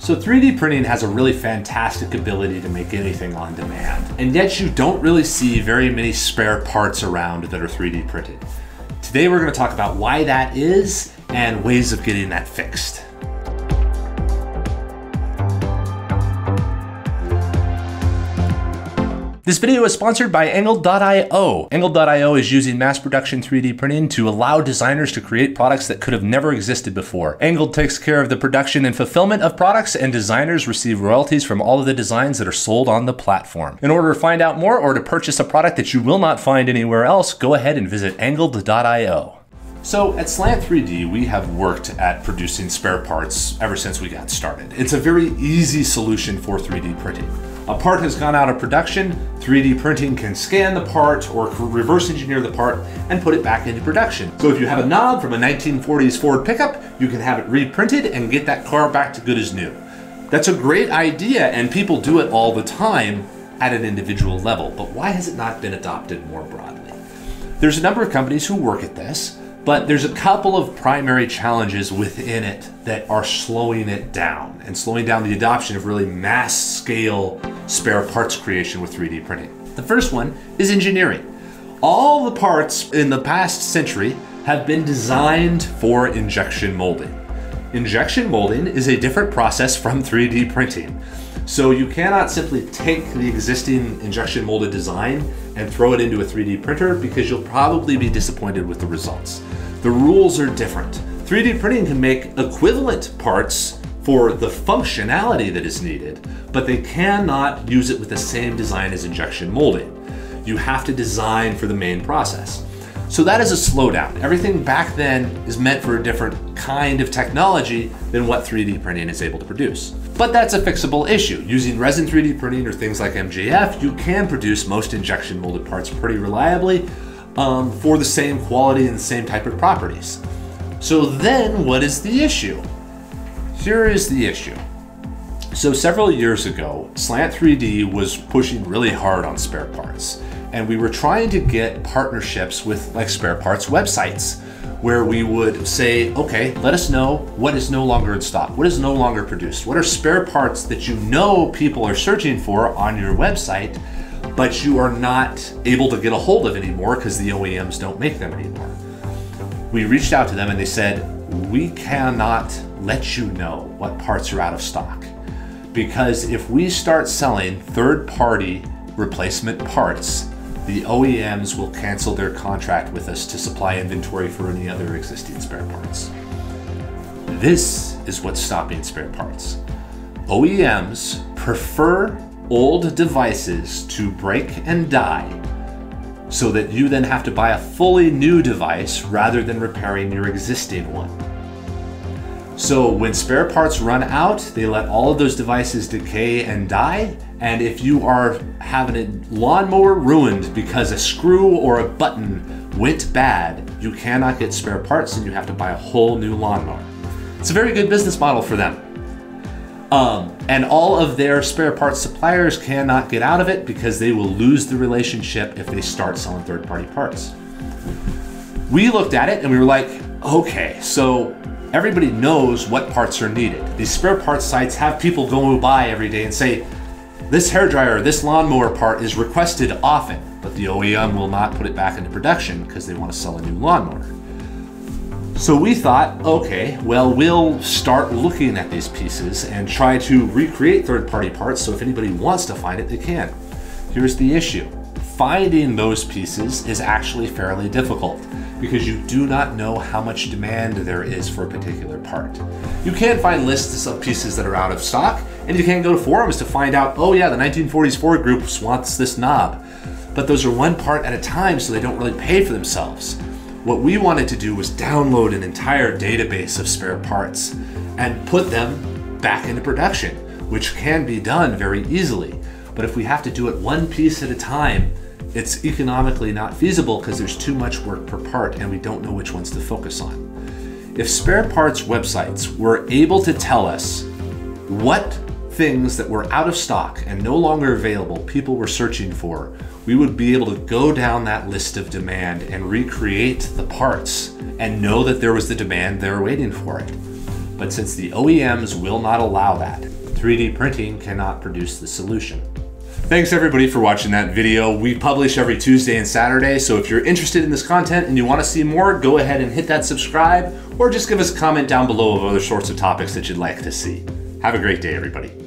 So 3D printing has a really fantastic ability to make anything on demand, and yet you don't really see very many spare parts around that are 3D printed. Today we're going to talk about why that is and ways of getting that fixed. This video is sponsored by angled.io. Angled.io is using mass production 3D printing to allow designers to create products that could have never existed before. Angled takes care of the production and fulfillment of products, and designers receive royalties from all of the designs that are sold on the platform. In order to find out more or to purchase a product that you will not find anywhere else, go ahead and visit angled.io. So at Slant 3D, we have worked at producing spare parts ever since we got started. It's a very easy solution for 3D printing. A part has gone out of production, 3D printing can scan the part or reverse engineer the part and put it back into production. So if you have a knob from a 1940s Ford pickup, you can have it reprinted and get that car back to good as new. That's a great idea, and people do it all the time at an individual level, but why has it not been adopted more broadly? There's a number of companies who work at this, but there's a couple of primary challenges within it that are slowing it down and slowing down the adoption of really mass scale spare parts creation with 3D printing. The first one is engineering. All the parts in the past century have been designed for injection molding. Injection molding is a different process from 3D printing. So you cannot simply take the existing injection molded design and throw it into a 3D printer, because you'll probably be disappointed with the results. The rules are different. 3D printing can make equivalent parts for the functionality that is needed, but they cannot use it with the same design as injection molding. You have to design for the main process. So that is a slowdown. Everything back then is meant for a different kind of technology than what 3D printing is able to produce. But that's a fixable issue. Using resin 3D printing or things like MJF, you can produce most injection molded parts pretty reliably for the same quality and the same type of properties. So then what is the issue? Here is the issue. So several years ago, Slant 3D was pushing really hard on spare parts. And we were trying to get partnerships with like spare parts websites where we would say, okay, let us know what is no longer in stock, what is no longer produced, what are spare parts that you know people are searching for on your website, but you are not able to get a hold of anymore because the OEMs don't make them anymore. We reached out to them and they said, we cannot let you know what parts are out of stock, because if we start selling third-party replacement parts, the OEMs will cancel their contract with us to supply inventory for any other existing spare parts. This is what's stopping spare parts. OEMs prefer old devices to break and die, so that you then have to buy a fully new device rather than repairing your existing one. So when spare parts run out, they let all of those devices decay and die. And if you are having a lawnmower ruined because a screw or a button went bad, you cannot get spare parts and you have to buy a whole new lawnmower. It's a very good business model for them. And all of their spare parts suppliers cannot get out of it because they will lose the relationship if they start selling third-party parts. We looked at it and we were like, okay, so everybody knows what parts are needed. These spare parts sites have people go by every day and say, this hairdryer, this lawnmower part is requested often, but the OEM will not put it back into production because they want to sell a new lawnmower. So we thought, okay, well, we'll start looking at these pieces and try to recreate third-party parts so if anybody wants to find it, they can. Here's the issue. Finding those pieces is actually fairly difficult because you do not know how much demand there is for a particular part. You can find lists of pieces that are out of stock, and you can go to forums to find out, oh yeah, the 1940s Ford group wants this knob. But those are one part at a time, so they don't really pay for themselves. What we wanted to do was download an entire database of spare parts and put them back into production, which can be done very easily. But if we have to do it one piece at a time, it's economically not feasible because there's too much work per part and we don't know which ones to focus on. If spare parts websites were able to tell us what things that were out of stock and no longer available people were searching for, we would be able to go down that list of demand and recreate the parts and know that there was the demand they were waiting for it. but since the OEMs will not allow that, 3D printing cannot produce the solution. Thanks everybody for watching that video. We publish every Tuesday and Saturday, so if you're interested in this content and you want to see more, go ahead and hit that subscribe, or just give us a comment down below of other sorts of topics that you'd like to see. Have a great day, everybody.